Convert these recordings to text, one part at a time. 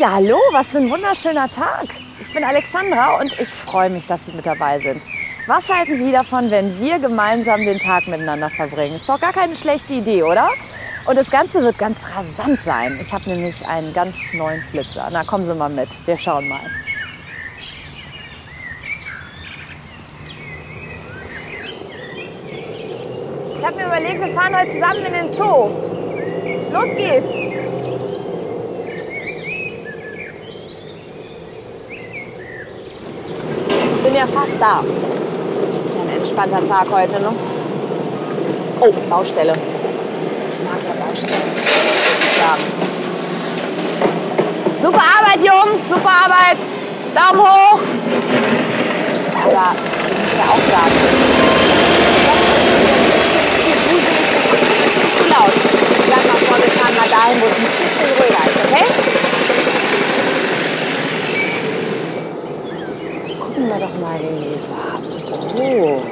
Ja, hallo, was für ein wunderschöner Tag. Ich bin Alexandra und ich freue mich, dass Sie mit dabei sind. Was halten Sie davon, wenn wir gemeinsam den Tag miteinander verbringen? Ist doch gar keine schlechte Idee, oder? Und das Ganze wird ganz rasant sein. Ich habe nämlich einen ganz neuen Flitzer. Na, kommen Sie mal mit. Wir schauen mal. Ich habe mir überlegt, wir fahren heute zusammen in den Zoo. Los geht's! Ich bin ja fast da. Ist ja ein entspannter Tag heute, ne? Oh, Baustelle. Ich mag ja Baustellen. Ja. Super Arbeit, Jungs, super Arbeit. Daumen hoch. Aber ich muss ja auch sagen, das ist ein bisschen zu gruselig, ein bisschen zu laut. Ich werde mal vorgefahren, mal dahin, wo es ein bisschen ruhiger ist, okay? Wir doch mal den Leser an. Oh.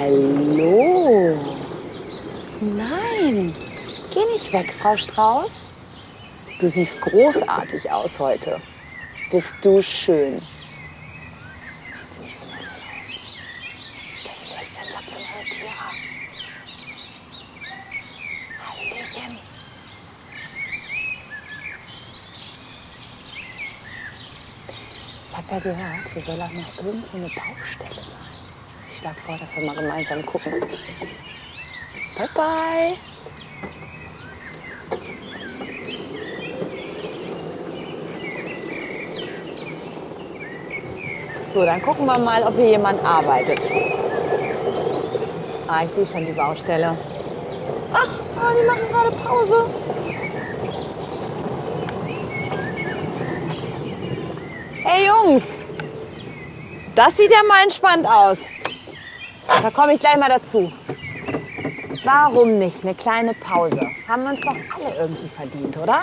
Hallo. Nein, geh nicht weg, Frau Strauß. Du siehst großartig aus heute. Bist du schön. Sieht ziemlich wundervoll aus. Das sind echt sensationelle Tiere. Hallöchen. Ich habe ja gehört, hier soll auch noch irgendwo eine Baustelle sein. Ich schlage vor, dass wir mal gemeinsam gucken. Bye, bye. So, dann gucken wir mal, ob hier jemand arbeitet. Ah, ich sehe schon die Baustelle. Ach, die machen gerade Pause. Hey Jungs, das sieht ja mal entspannt aus. Da komme ich gleich mal dazu. Warum nicht eine kleine Pause? Haben wir uns doch alle irgendwie verdient, oder?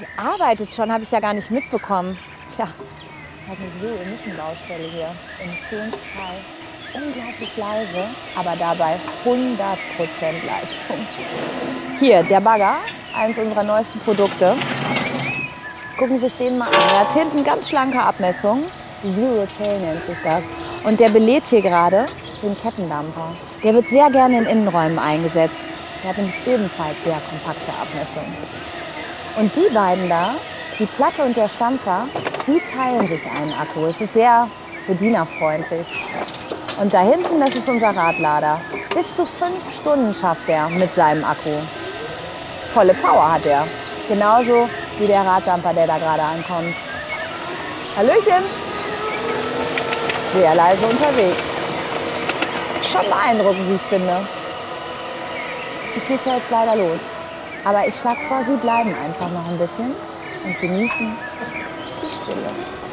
Ihr arbeitet schon, habe ich ja gar nicht mitbekommen. Tja, das hat eine Seele, nicht eine Baustelle hier. Im Missionsfall. Unglaublich leise, aber dabei 100% Leistung. Hier, der Bagger, eins unserer neuesten Produkte. Gucken Sie sich den mal an. Er hat hinten ganz schlanke Abmessungen. Zero Tail nennt sich das. Und der belädt hier gerade den Kettendampfer. Der wird sehr gerne in Innenräumen eingesetzt. Der hat nämlich ebenfalls sehr kompakte Abmessungen. Und die beiden da, die Platte und der Stampfer, die teilen sich einen Akku. Es ist sehr bedienerfreundlich. Und da hinten, das ist unser Radlader. Bis zu 5 Stunden schafft er mit seinem Akku. Volle Power hat er. Genauso wie der Radjumper, der da gerade ankommt. Hallöchen! Sehr leise unterwegs. Schon beeindruckend, wie ich finde. Ich muss ja jetzt leider los. Aber ich schlage vor, Sie bleiben einfach noch ein bisschen und genießen die Stille.